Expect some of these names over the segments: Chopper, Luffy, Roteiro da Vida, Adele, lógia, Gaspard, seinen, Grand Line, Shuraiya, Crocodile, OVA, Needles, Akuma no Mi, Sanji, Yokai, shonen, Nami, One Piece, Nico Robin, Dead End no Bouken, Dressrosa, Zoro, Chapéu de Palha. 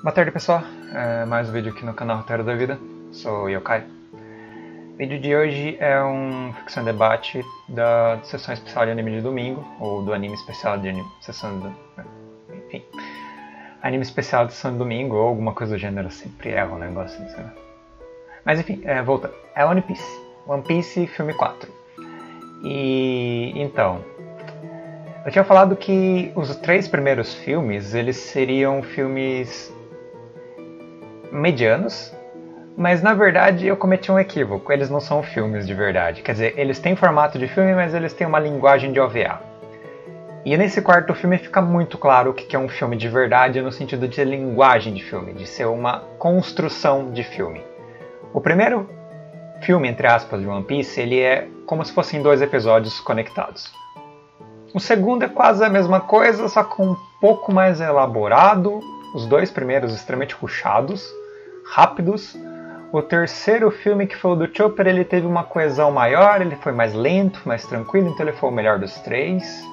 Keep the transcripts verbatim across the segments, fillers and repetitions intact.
Boa tarde, pessoal, é mais um vídeo aqui no canal Roteiro da Vida, sou Yokai. O vídeo de hoje é um ficção debate da sessão especial de anime de domingo, ou do anime especial de anime, sessão do... enfim, anime especial de sessão de domingo, ou alguma coisa do gênero, sempre erro um negócio, não sei lá. Mas enfim, é, voltando, é One Piece, One Piece filme quatro. E então, eu tinha falado que os três primeiros filmes, eles seriam filmes medianos, mas na verdade eu cometi um equívoco, eles não são filmes de verdade, quer dizer, eles têm formato de filme, mas eles têm uma linguagem de O V A. E nesse quarto filme fica muito claro o que é um filme de verdade no sentido de linguagem de filme, de ser uma construção de filme. O primeiro filme, entre aspas, de One Piece, ele é como se fossem dois episódios conectados. O segundo é quase a mesma coisa, só com um pouco mais elaborado. Os dois primeiros extremamente puxados, rápidos. O terceiro filme, que foi o do Chopper, ele teve uma coesão maior, ele foi mais lento, mais tranquilo, então ele foi o melhor dos três.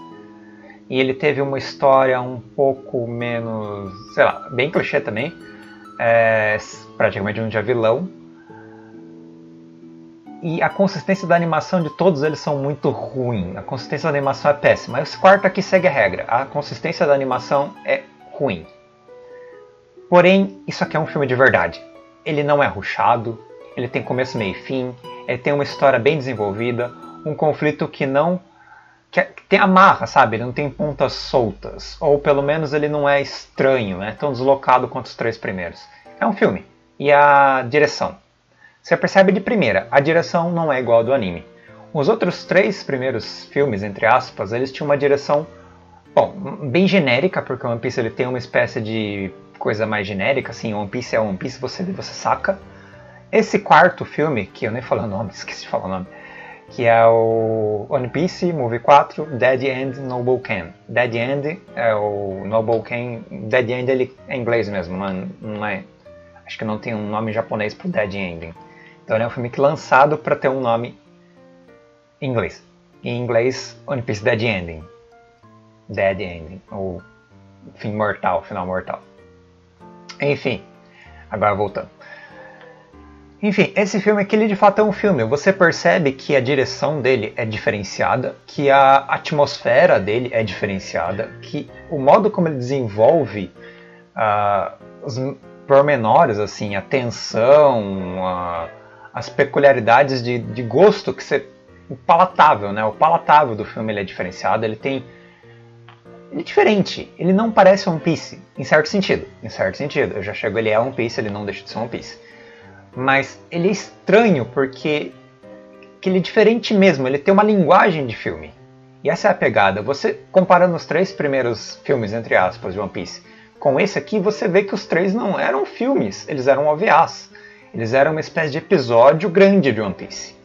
E ele teve uma história um pouco menos, sei lá, bem clichê também. É, praticamente um dia vilão. E a consistência da animação de todos eles são muito ruim. A consistência da animação é péssima. Esse quarto aqui segue a regra. A consistência da animação é ruim. Porém, isso aqui é um filme de verdade. Ele não é rushado, ele tem começo, meio e fim, ele tem uma história bem desenvolvida, um conflito que não... que, que tem amarra, sabe? Ele não tem pontas soltas. Ou pelo menos ele não é estranho, né? Tão deslocado quanto os três primeiros. É um filme. E a direção? Você percebe de primeira, a direção não é igual a do anime. Os outros três primeiros filmes, entre aspas, eles tinham uma direção, bom, bem genérica, porque o One Piece ele tem uma espécie de coisa mais genérica, assim, One Piece é One Piece, você, você saca. Esse quarto filme, que eu nem falei o nome, esqueci de falar o nome, que é o One Piece Movie quatro, Dead End no Bouken. Dead End é o no Bouken, Dead End ele é em inglês mesmo, não, não é, acho que não tem um nome japonês pro Dead Ending. Então ele é um filme que lançado para ter um nome em inglês. Em inglês, One Piece Dead Ending. Dead Ending, ou fim mortal, final mortal. Enfim, agora voltando. Enfim, esse filme aqui ele de fato é um filme. Você percebe que a direção dele é diferenciada, que a atmosfera dele é diferenciada, que o modo como ele desenvolve uh, os pormenores, assim, a tensão, a, as peculiaridades de, de gosto que você... O palatável, né? O palatável do filme ele é diferenciado, ele tem... Ele é diferente, ele não parece One Piece, em certo sentido, em certo sentido, eu já chego, ele é One Piece, ele não deixa de ser One Piece. Mas ele é estranho porque que ele é diferente mesmo, ele tem uma linguagem de filme. E essa é a pegada, você comparando os três primeiros filmes, entre aspas, de One Piece, com esse aqui, você vê que os três não eram filmes, eles eram O V As. Eles eram uma espécie de episódio grande de One Piece.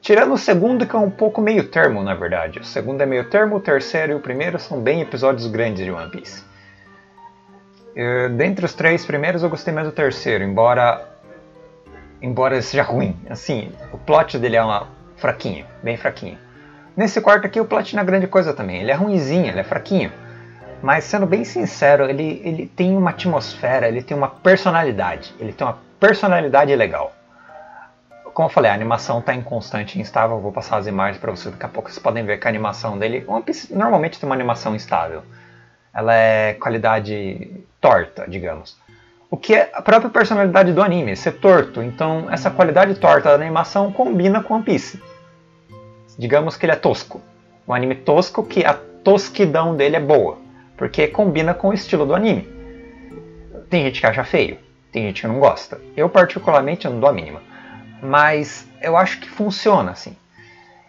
Tirando o segundo, que é um pouco meio termo, na verdade. O segundo é meio termo, o terceiro e o primeiro são bem episódios grandes de One Piece. Eu, dentre os três primeiros, eu gostei mais do terceiro, embora... Embora seja ruim. Assim, o plot dele é uma... fraquinho, bem fraquinho. Nesse quarto aqui, o plot não é grande coisa também. Ele é ruinzinho, ele é fraquinho. Mas, sendo bem sincero, ele, ele tem uma atmosfera, ele tem uma personalidade. Ele tem uma personalidade legal. Como eu falei, a animação está inconstante e instável, eu vou passar as imagens para vocês, daqui a pouco vocês podem ver que a animação dele... One Piece normalmente tem uma animação instável, ela é qualidade torta, digamos. O que é a própria personalidade do anime, ser torto, então essa qualidade torta da animação combina com One Piece. Digamos que ele é tosco, um anime tosco que a tosquidão dele é boa, porque combina com o estilo do anime. Tem gente que acha feio, tem gente que não gosta, eu particularmente não dou a mínima. Mas eu acho que funciona, assim.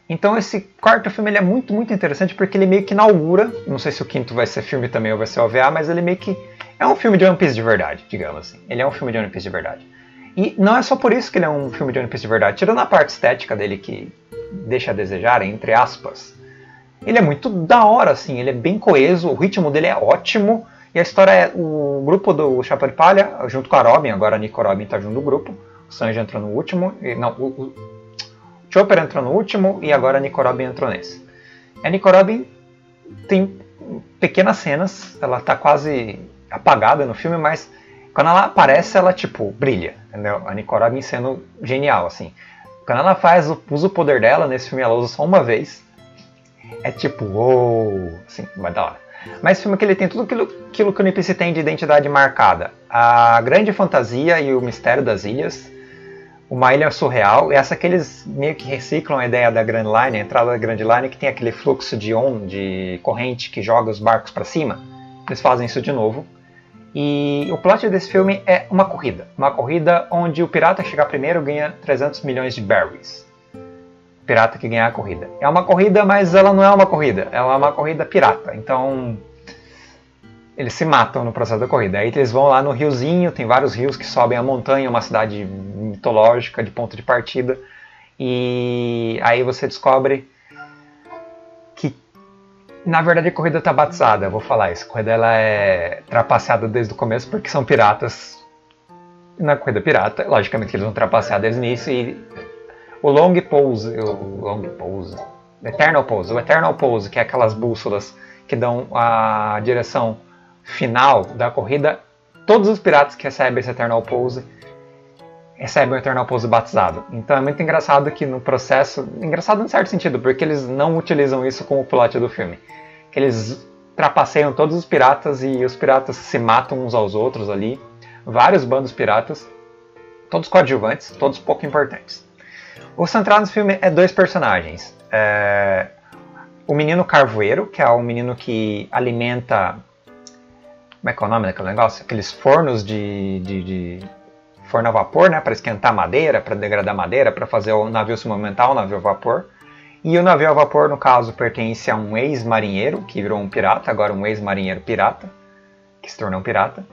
Então esse quarto filme ele é muito, muito interessante porque ele meio que inaugura... Não sei se o quinto vai ser filme também ou vai ser O V A, mas ele meio que... É um filme de One Piece de verdade, digamos assim. Ele é um filme de One Piece de verdade. E não é só por isso que ele é um filme de One Piece de verdade. Tirando a parte estética dele que deixa a desejar, entre aspas. Ele é muito da hora, assim. Ele é bem coeso, o ritmo dele é ótimo. E a história é... O grupo do Chapéu de Palha, junto com a Robin, agora a Nico Robin tá junto do grupo. O Sanji entrou no último, não, o, o Chopper entrou no último e agora a Nico Robin entrou nesse. A Nico Robin tem pequenas cenas, ela está quase apagada no filme, mas Quando ela aparece, ela, tipo, brilha, entendeu? A Nico Robin sendo genial, assim. Quando ela faz, usa o poder dela, nesse filme ela usa só uma vez. É tipo, uou, assim, vai da hora. Mas esse filme que ele tem tudo aquilo, aquilo que o One Piece tem de identidade marcada. A grande fantasia e o mistério das ilhas. Uma ilha surreal. Essa que eles meio que reciclam a ideia da Grand Line, a entrada da Grand Line, que tem aquele fluxo de onda, de corrente que joga os barcos para cima. Eles fazem isso de novo. E o plot desse filme é uma corrida. Uma corrida onde o pirata chegar primeiro ganha trezentos milhões de berries. O pirata que ganhar a corrida. É uma corrida, mas ela não é uma corrida. Ela é uma corrida pirata. Então, eles se matam no processo da corrida. Aí eles vão lá no riozinho, tem vários rios que sobem a montanha, uma cidade mitológica de ponto de partida. E aí você descobre que, na verdade, a corrida está batizada, eu vou falar isso. A corrida ela é trapaceada desde o começo porque são piratas. Na corrida pirata, logicamente que eles vão trapacear desde o início. E o long pose, o long pose, eternal pose, o eternal pose, que é aquelas bússolas que dão a direção final da corrida. Todos os piratas que recebem esse eternal pose recebem o eternal pose batizado. Então é muito engraçado que no processo, engraçado em certo sentido, porque eles não utilizam isso como plot do filme. Eles trapaceiam todos os piratas e os piratas se matam uns aos outros ali. Vários bandos piratas, todos coadjuvantes, todos pouco importantes. O central nesse filme é dois personagens. É... O menino carvoeiro, que é o menino que alimenta... Como é que é o nome daquele negócio? Aqueles fornos de... de, de... forno a vapor, né, para esquentar madeira, para degradar madeira, para fazer o navio se movimentar, o navio a vapor. E o navio a vapor, no caso, pertence a um ex-marinheiro, que virou um pirata, agora um ex-marinheiro pirata, que se tornou um pirata,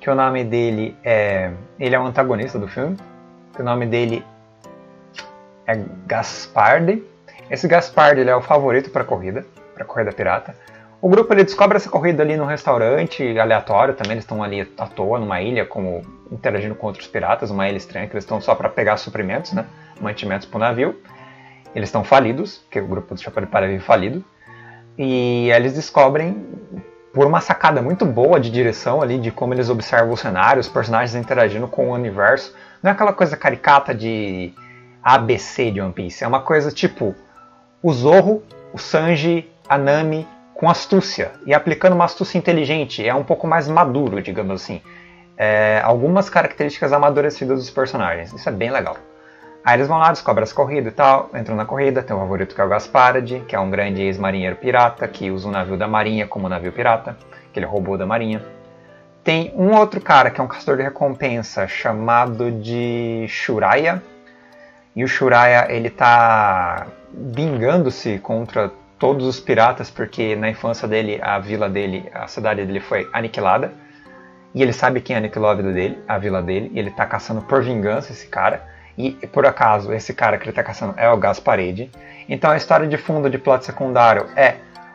que o nome dele é... ele é o antagonista do filme, que o nome dele é Gaspard. Esse Gaspard, ele é o favorito para a corrida, para a corrida pirata. O grupo ele descobre essa corrida ali num restaurante aleatório, também eles estão ali à toa, numa ilha, como interagindo com outros piratas, uma ilha estranha, que eles estão só para pegar suprimentos, né, mantimentos para o navio. Eles estão falidos, porque o grupo do Chapéu de Palha vive falido. E eles descobrem, por uma sacada muito boa de direção ali, de como eles observam o cenário, os personagens interagindo com o universo. Não é aquela coisa caricata de A B C de One Piece, é uma coisa tipo o Zoro, o Sanji, a Nami... com astúcia, e aplicando uma astúcia inteligente, é um pouco mais maduro, digamos assim. É, algumas características amadurecidas dos personagens, isso é bem legal. Aí eles vão lá, descobrem essa corrida e tal, entram na corrida, tem um favorito que é o Gaspard, que é um grande ex-marinheiro pirata, que usa o navio da marinha como navio pirata, que ele roubou da marinha. Tem um outro cara, que é um caçador de recompensa, chamado de Shuraiya, e o Shuraiya, ele tá vingando-se contra todos os piratas, porque na infância dele, a vila dele, a cidade dele foi aniquilada. E ele sabe quem aniquilou a vida dele, a vila dele. E ele tá caçando por vingança esse cara. E por acaso, esse cara que ele tá caçando é o Gasparede. Então a história de fundo de plot secundário é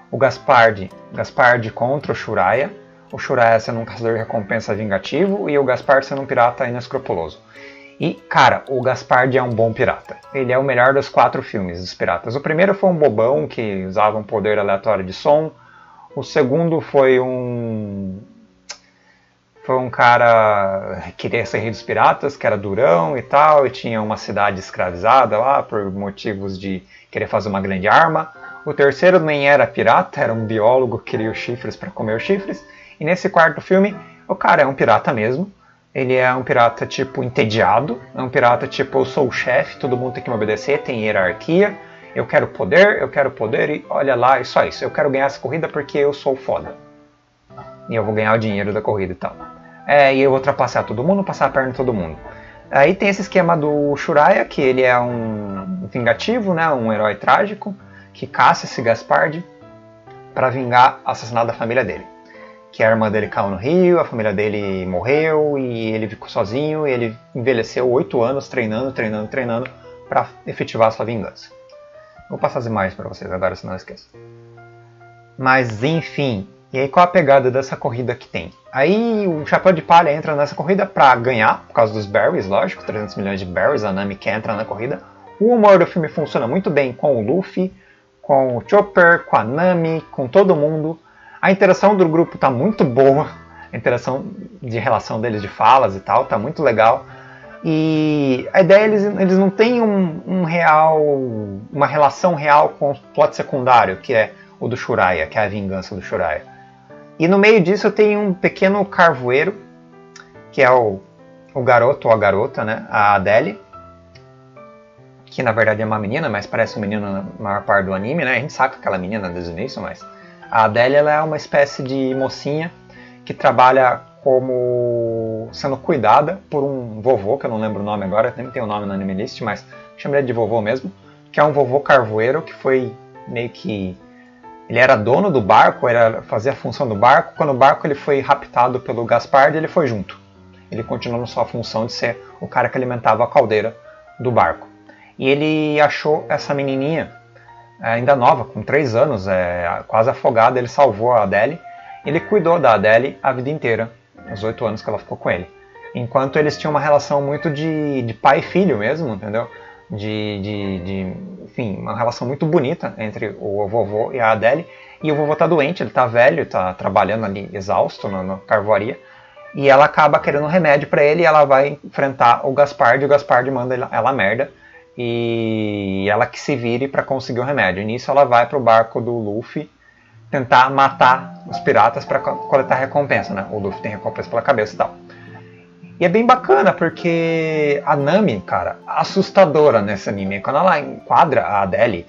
o Gaspard, Gaspard contra o Shuraiya. O Shuraiya sendo um caçador de recompensa vingativo e o Gaspard sendo um pirata inescrupuloso. E, cara, o Gaspard é um bom pirata. Ele é o melhor dos quatro filmes dos piratas. O primeiro foi um bobão que usava um poder aleatório de som. O segundo foi um... Foi um cara que queria ser rei dos piratas, que era durão e tal. E tinha uma cidade escravizada lá por motivos de querer fazer uma grande arma. O terceiro nem era pirata, era um biólogo que queria os chifres para comer os chifres. E nesse quarto filme, o cara é um pirata mesmo. Ele é um pirata tipo entediado, é um pirata tipo eu sou o chefe, todo mundo tem que me obedecer, tem hierarquia, eu quero poder, eu quero poder e olha lá, é só isso, eu quero ganhar essa corrida porque eu sou foda. E eu vou ganhar o dinheiro da corrida e tal. É, e eu vou ultrapassar todo mundo, passar a perna em todo mundo. Aí tem esse esquema do Shuraiya, que ele é um vingativo, né, um herói trágico, que caça esse Gaspard para vingar o assassinato da família dele. Que a irmã dele caiu no rio, a família dele morreu e ele ficou sozinho. E ele envelheceu oito anos treinando, treinando, treinando para efetivar sua vingança. Vou passar as imagens para vocês agora, se não esqueçam. Mas enfim, e aí qual a pegada dessa corrida que tem? Aí o Chapéu de Palha entra nessa corrida para ganhar, por causa dos berries, lógico, trezentos milhões de berries, a Nami quer entrar na corrida. O humor do filme funciona muito bem com o Luffy, com o Chopper, com a Nami, com todo mundo. A interação do grupo está muito boa, a interação de relação deles de falas e tal, tá muito legal. E a ideia é eles, eles não têm um, um real, uma relação real com o plot secundário, que é o do Shuraiya, que é a vingança do Shuraiya. E no meio disso eu tenho um pequeno carvoeiro, que é o, o garoto ou a garota, né? A Adele, que na verdade é uma menina, mas parece um menino na maior parte do anime, né? A gente saca aquela menina desde o início, mas a Adele ela é uma espécie de mocinha que trabalha como sendo cuidada por um vovô, que eu não lembro o nome agora, nem tem o nome no anime list, mas chamo ele de vovô mesmo, que é um vovô carvoeiro que foi meio que... Ele era dono do barco, era, fazia a função do barco, quando o barco ele foi raptado pelo Gaspard, ele foi junto. Ele continuou sua função de ser o cara que alimentava a caldeira do barco. E ele achou essa menininha, ainda nova, com três anos, é, quase afogada, ele salvou a Adele, ele cuidou da Adele a vida inteira, os oito anos que ela ficou com ele. Enquanto eles tinham uma relação muito de, de pai e filho mesmo, entendeu? De, de, de, enfim, uma relação muito bonita entre o vovô e a Adele. E o vovô tá doente, ele tá velho, tá trabalhando ali exausto na, na carvoaria. E ela acaba querendo um remédio para ele e ela vai enfrentar o Gaspard. E o Gaspard manda ela a merda. E ela que se vire para conseguir o remédio. E nisso ela vai pro barco do Luffy tentar matar os piratas para coletar recompensa, né? O Luffy tem recompensa pela cabeça e tal. E é bem bacana porque a Nami, cara, assustadora nesse anime. Quando ela enquadra a Adele,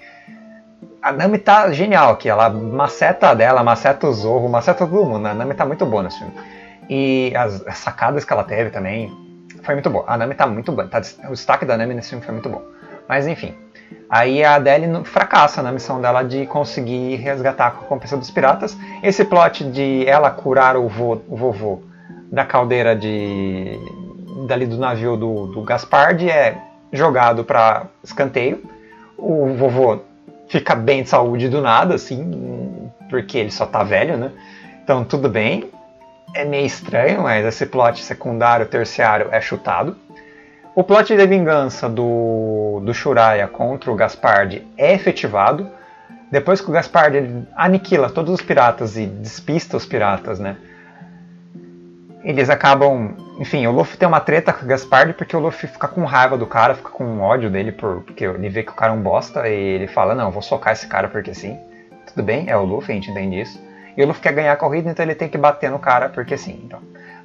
a Nami tá genial aqui. Ela maceta a Adele, maceta o Zoro, maceta todo mundo. A Nami tá muito boa nesse filme. E as, as sacadas que ela teve também foi muito boa. A Nami tá muito boa. Tá, o destaque da Nami nesse filme foi muito bom. Mas enfim. Aí a Adele fracassa na missão dela de conseguir resgatar a recompensa dos piratas. Esse plot de ela curar o, vo, o vovô da caldeira de, dali do navio do, do Gaspard é jogado para escanteio. O vovô fica bem de saúde do nada, assim, porque ele só tá velho, né? Então tudo bem. É meio estranho, mas esse plot secundário, terciário é chutado. O plot de vingança do, do Shuraiya contra o Gaspard é efetivado. Depois que o Gaspard ele aniquila todos os piratas e despista os piratas, né? Eles acabam... Enfim, o Luffy tem uma treta com o Gaspard porque o Luffy fica com raiva do cara, fica com ódio dele por, porque ele vê que o cara é um bosta e ele fala, não, eu vou socar esse cara porque sim. Tudo bem, é o Luffy, a gente entende isso. E o Luffy quer ganhar a corrida, então ele tem que bater no cara porque sim. Então.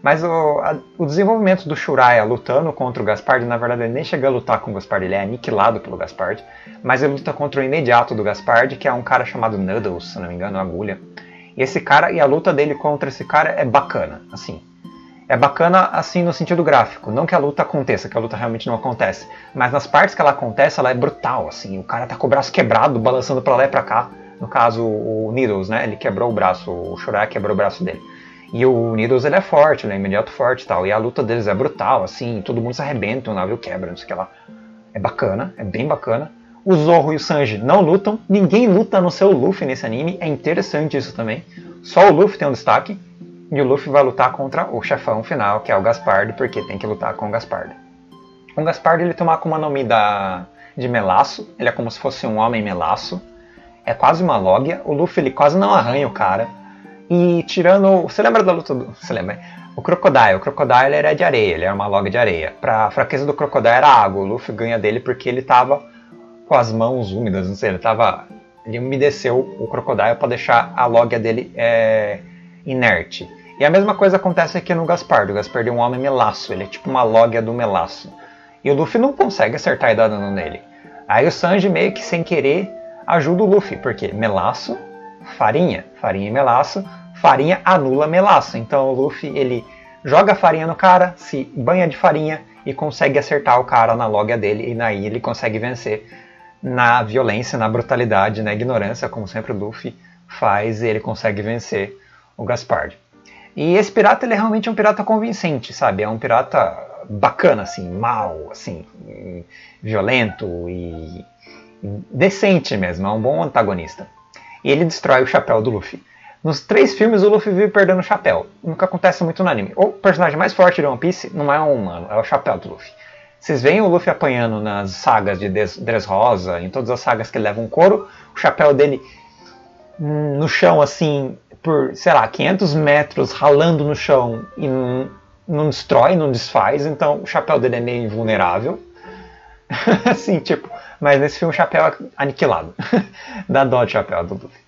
Mas o, a, o desenvolvimento do Shuraiya lutando contra o Gaspard, na verdade ele nem chega a lutar com o Gaspard, ele é aniquilado pelo Gaspard, mas ele luta contra o imediato do Gaspard, que é um cara chamado Needles, se não me engano, Agulha. E esse cara, e a luta dele contra esse cara é bacana, assim. É bacana, assim, no sentido gráfico. Não que a luta aconteça, que a luta realmente não acontece, mas nas partes que ela acontece, ela é brutal, assim. O cara tá com o braço quebrado, balançando pra lá e pra cá. No caso, o Needles, né? Ele quebrou o braço, o Shuraiya quebrou o braço dele. E o Needles, ele é forte, ele é imediato forte e tal. E a luta deles é brutal, assim, todo mundo se arrebenta, o navio quebra, não sei o que lá. É bacana, é bem bacana. O Zoro e o Sanji não lutam, ninguém luta a não ser o Luffy nesse anime. É interessante isso também. Só o Luffy tem um destaque. E o Luffy vai lutar contra o chefão final, que é o Gaspard, porque tem que lutar com o Gaspard. O Gaspard, ele tem uma Akuma no Mi da... de melaço, ele é como se fosse um homem melaço. É quase uma lógia, o Luffy ele quase não arranha o cara. E tirando... Você lembra da luta do... Você lembra? O Crocodile. O Crocodile era de areia, ele era uma lógia de areia. Pra fraqueza do Crocodile era água. O Luffy ganha dele porque ele tava com as mãos úmidas, não sei, ele tava... Ele umedeceu o Crocodile pra deixar a lógia dele é... inerte. E a mesma coisa acontece aqui no Gaspard. O Gaspard é um homem melaço, ele é tipo uma lógia do melaço. E o Luffy não consegue acertar e dar dano nele. Aí o Sanji meio que sem querer... ajuda o Luffy, porque melaço, farinha, farinha e melaço, farinha anula melaço. Então o Luffy, ele joga farinha no cara, se banha de farinha e consegue acertar o cara na lógia dele. E daí ele consegue vencer na violência, na brutalidade, na ignorância, como sempre o Luffy faz. E ele consegue vencer o Gaspard. E esse pirata, ele é realmente um pirata convincente, sabe? É um pirata bacana, assim, mau, assim, violento e... decente mesmo, é um bom antagonista. E ele destrói o chapéu do Luffy. Nos três filmes o Luffy vive perdendo o chapéu. Nunca acontece muito no anime. O personagem mais forte de One Piece não é um humano, é o chapéu do Luffy. Vocês veem o Luffy apanhando nas sagas de Dressrosa, em todas as sagas que ele leva um couro, o chapéu dele no chão assim, por, sei lá, quinhentos metros ralando no chão e não, não destrói, não desfaz, então o chapéu dele é meio invulnerável. Assim, tipo, mas nesse filme o chapéu é aniquilado. Dá dó de chapéu do Luffy.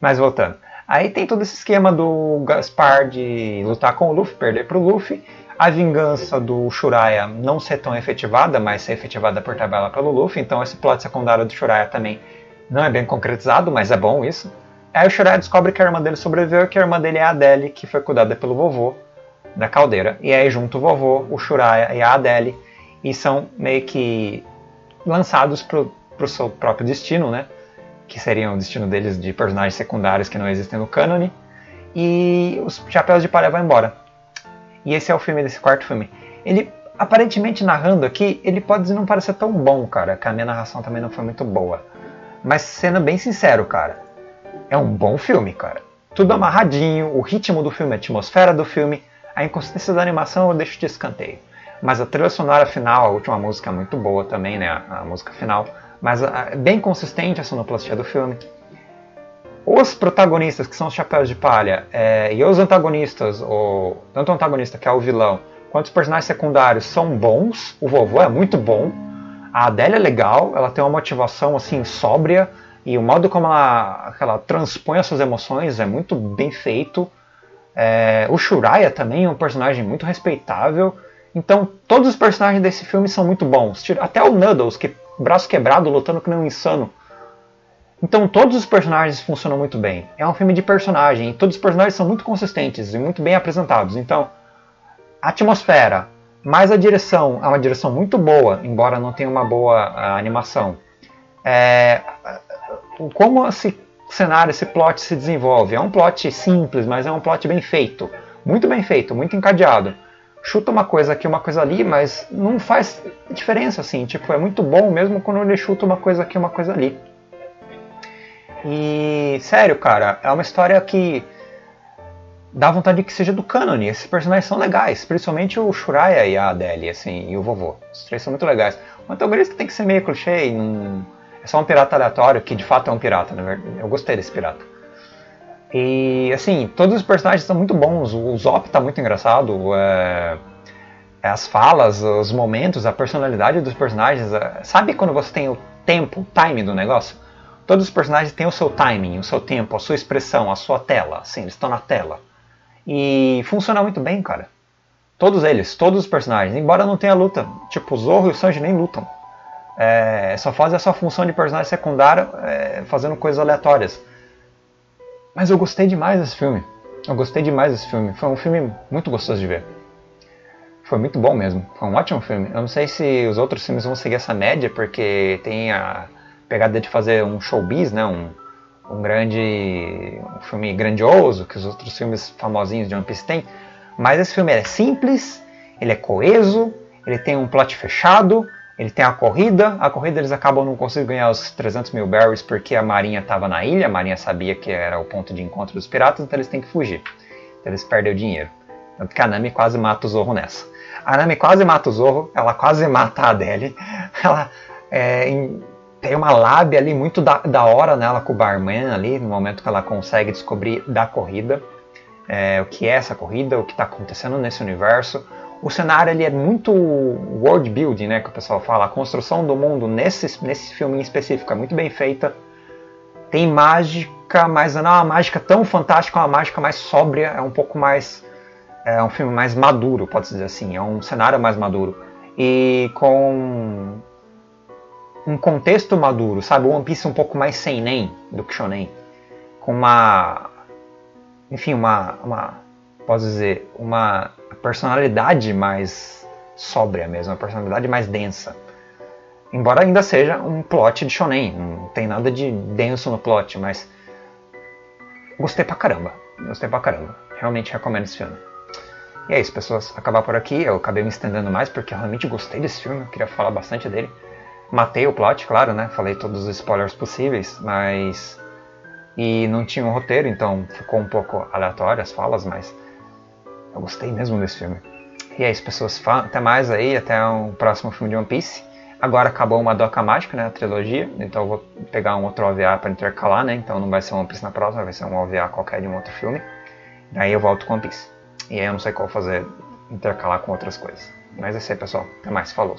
Mas voltando. Aí tem todo esse esquema do Gaspard de lutar com o Luffy, perder pro Luffy. A vingança do Shuraiya não ser tão efetivada, mas ser efetivada por tabela pelo Luffy. Então esse plot secundário do Shuraiya também não é bem concretizado, mas é bom isso. Aí o Shuraiya descobre que a irmã dele sobreviveu e que a irmã dele é a Adele, que foi cuidada pelo vovô da caldeira. E aí junto o vovô, o Shuraiya e a Adele, e são meio que lançados pro, pro seu próprio destino, né? Que seria o destino deles de personagens secundários que não existem no cânone. E os Chapéus de Palha vão embora. E esse é o filme desse quarto filme. Ele, aparentemente, narrando aqui, ele pode não parecer tão bom, cara. Que a minha narração também não foi muito boa. Mas, sendo bem sincero, cara, é um bom filme, cara. Tudo amarradinho, o ritmo do filme, a atmosfera do filme, a inconsistência da animação eu deixo de escanteio. Mas a trilha sonora final, a última música é muito boa também, né? A, a música final. Mas a, a, bem consistente a sonoplastia do filme. Os protagonistas, que são os Chapéus de Palha, é, e os antagonistas, o, tanto o antagonista, que é o vilão, quanto os personagens secundários, são bons. O vovô é muito bom. A Adele é legal, ela tem uma motivação assim sóbria. E o modo como ela, ela transpõe as suas emoções é muito bem feito. É, o Shuraiya também é um personagem muito respeitável. Então, todos os personagens desse filme são muito bons. Até o Needles, que braço quebrado, lutando que nem um insano. Então todos os personagens funcionam muito bem. É um filme de personagem e todos os personagens são muito consistentes e muito bem apresentados. Então, a atmosfera, mais a direção, é uma direção muito boa, embora não tenha uma boa a, animação. É, como esse cenário, esse plot se desenvolve? É um plot simples, mas é um plot bem feito. Muito bem feito, muito encadeado. Chuta uma coisa aqui, uma coisa ali, mas não faz diferença assim. Tipo, é muito bom mesmo quando ele chuta uma coisa aqui, uma coisa ali. E, sério, cara, é uma história que dá vontade de que seja do cânone. Esses personagens são legais, principalmente o Shuraiya e a Adele, assim, e o vovô. Os três são muito legais. O antagonista tem que ser meio clichê e não... é só um pirata aleatório, que de fato é um pirata, na verdade. Eu gostei desse pirata. E, assim, todos os personagens são muito bons. O Zop tá muito engraçado, é... as falas, os momentos, a personalidade dos personagens. É... Sabe quando você tem o tempo, o time do negócio? Todos os personagens têm o seu timing, o seu tempo, a sua expressão, a sua tela. Assim, eles estão na tela. E funciona muito bem, cara. Todos eles, todos os personagens. Embora não tenha luta. Tipo, o Zoro e o Sanji nem lutam. É, só fazem a sua função de personagem secundário, é, fazendo coisas aleatórias. Mas eu gostei demais desse filme. Eu gostei demais desse filme. Foi um filme muito gostoso de ver. Foi muito bom mesmo. Foi um ótimo filme. Eu não sei se os outros filmes vão seguir essa média, porque tem a... pegada de fazer um showbiz, né? um, um grande um filme grandioso, que os outros filmes famosinhos de One Piece têm. Mas esse filme é simples, ele é coeso, ele tem um plot fechado, ele tem a corrida. A corrida eles acabam não conseguindo ganhar os trezentos mil berries porque a marinha estava na ilha, a marinha sabia que era o ponto de encontro dos piratas, então eles têm que fugir. Então eles perdem o dinheiro. Tanto que a Nami quase mata o Zorro nessa. A Nami quase mata o Zorro, ela quase mata a Adele. Ela... É, em, tem uma lábia ali muito da, da hora nela, né, com o barman ali, no momento que ela consegue descobrir da corrida, é, o que é essa corrida, o que está acontecendo nesse universo. O cenário ali é muito world building, né, que o pessoal fala. A construção do mundo nesse, nesse filme em específico é muito bem feita. Tem mágica, mas não é uma mágica tão fantástica, é uma mágica mais sóbria, é um pouco mais... é um filme mais maduro, pode-se dizer assim, é um cenário mais maduro. E com... um contexto maduro, sabe? One Piece um pouco mais seinen do que shonen. Com uma... enfim, uma... uma posso dizer... uma personalidade mais sóbria mesmo. Uma personalidade mais densa. Embora ainda seja um plot de shonen. Não tem nada de denso no plot, mas... gostei pra caramba. Gostei pra caramba. Realmente recomendo esse filme. E é isso, pessoas. Acabar por aqui. Eu acabei me estendendo mais porque eu realmente gostei desse filme. Eu queria falar bastante dele. Matei o plot, claro, né? Falei todos os spoilers possíveis, mas... e não tinha um roteiro, então ficou um pouco aleatório as falas, mas... eu gostei mesmo desse filme. E é isso, pessoas. Até mais aí, até o próximo filme de One Piece. Agora acabou uma doca mágica, né, a trilogia, então eu vou pegar um outro O V A para intercalar, né, então não vai ser um One Piece na próxima, vai ser um O V A qualquer de um outro filme. Daí eu volto com One Piece. E aí eu não sei qual fazer, intercalar com outras coisas. Mas é isso aí, pessoal. Até mais. Falou.